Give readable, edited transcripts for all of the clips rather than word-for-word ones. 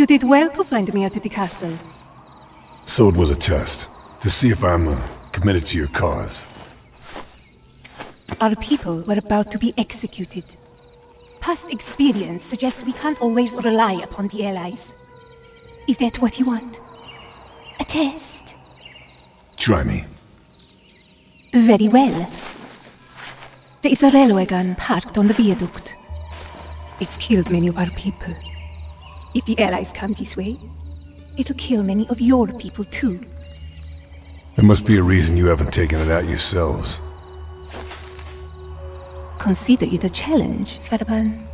You did well to find me at the castle. So it was a test, to see if I'm committed to your cause. Our people were about to be executed. Past experience suggests we can't always rely upon the allies. Is that what you want? A test? Try me. Very well. There is a railway gun parked on the viaduct. It's killed many of our people. If the allies come this way, it'll kill many of your people too. There must be a reason you haven't taken it out yourselves. Consider it a challenge, Faraban.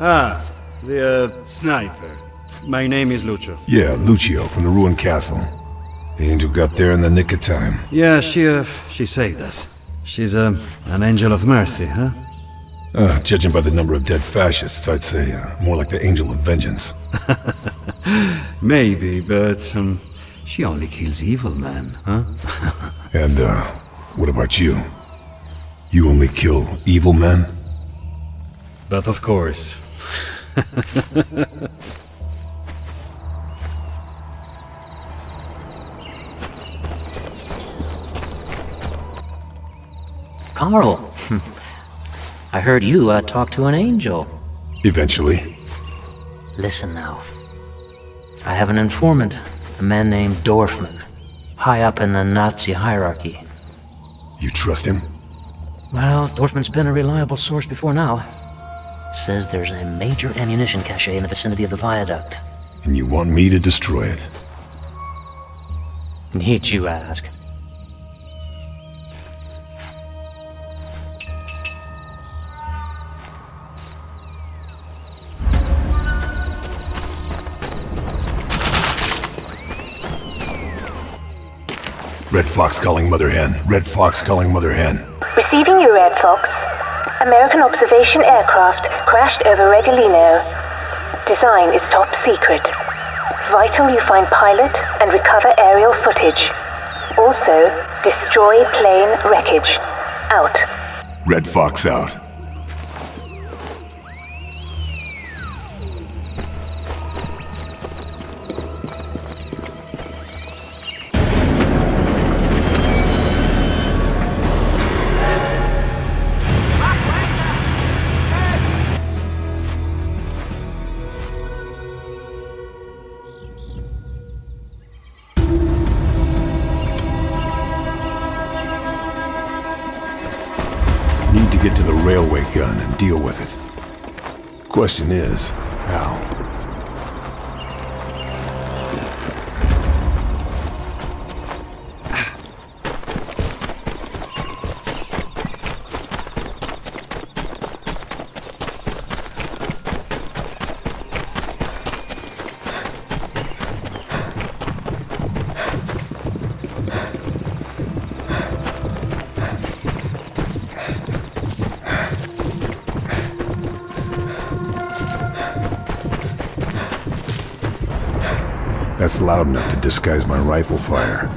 Ah, the sniper. My name is Lucio. Yeah, Lucio from the ruined castle. The angel got there in the nick of time. Yeah, she saved us. She's an angel of mercy, huh? Judging by the number of dead fascists, I'd say more like the angel of vengeance. Maybe, but she only kills evil men, huh? And what about you? You only kill evil men? But of course. Carl! I heard you talk to an angel. Eventually. Listen now. I have an informant, a man named Dorfman, high up in the Nazi hierarchy. You trust him? Well, Dorfman's been a reliable source before now. Says there's a major ammunition cache in the vicinity of the viaduct. And you want me to destroy it? Need you ask? Red Fox calling Mother Hen. Red Fox calling Mother Hen. Receiving you, Red Fox. American observation aircraft crashed over Regalino. Design is top secret. Vital you find pilot and recover aerial footage. Also, destroy plane wreckage. Out. Red Fox out. Get to the railway gun and deal with it. Question is, how? That's loud enough to disguise my rifle fire.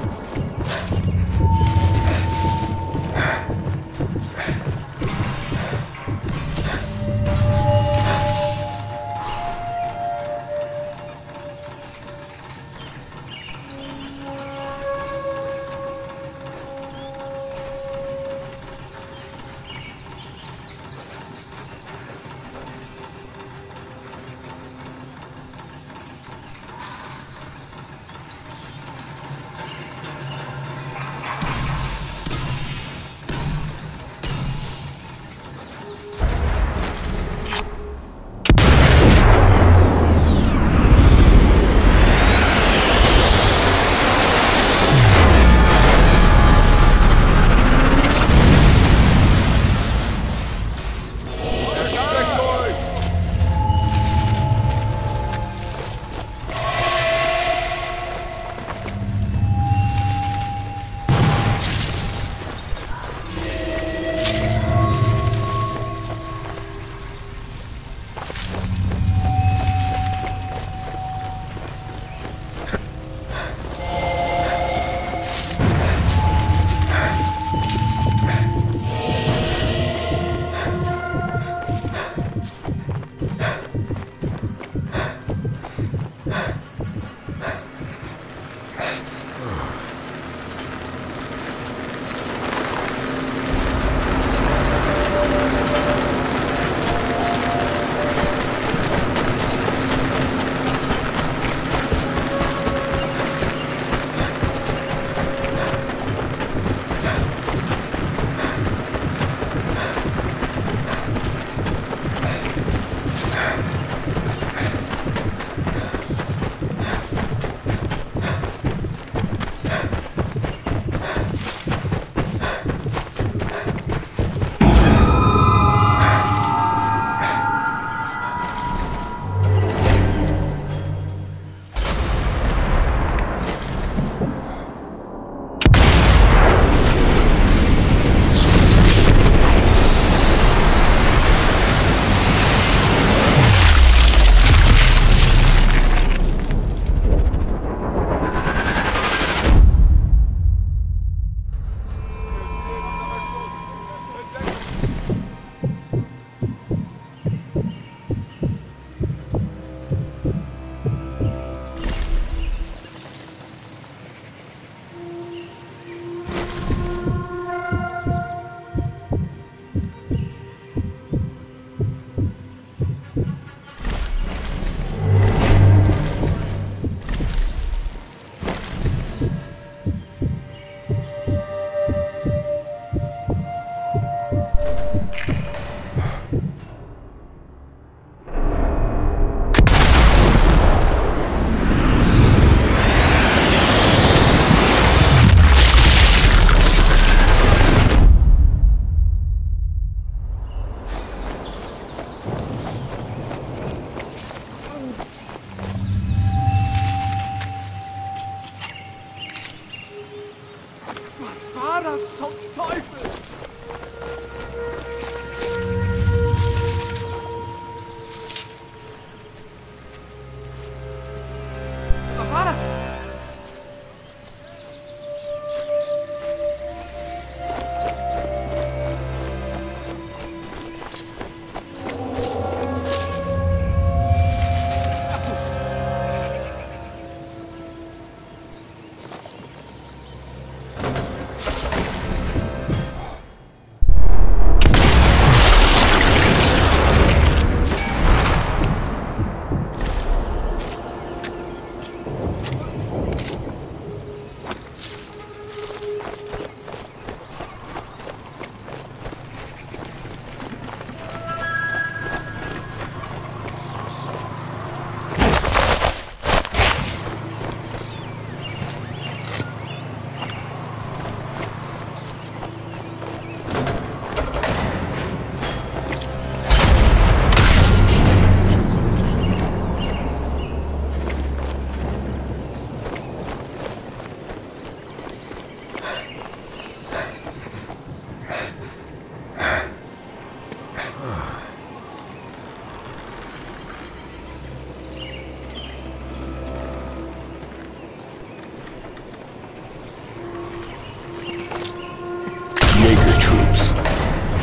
Jaeger troops.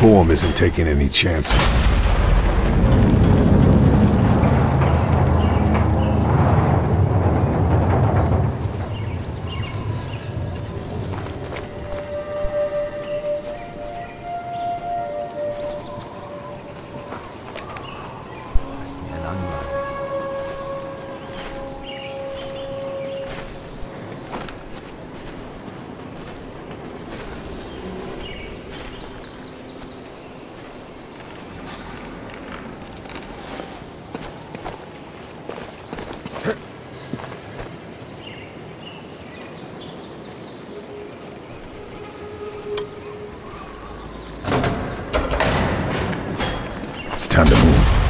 Boehm isn't taking any chances. Time to move.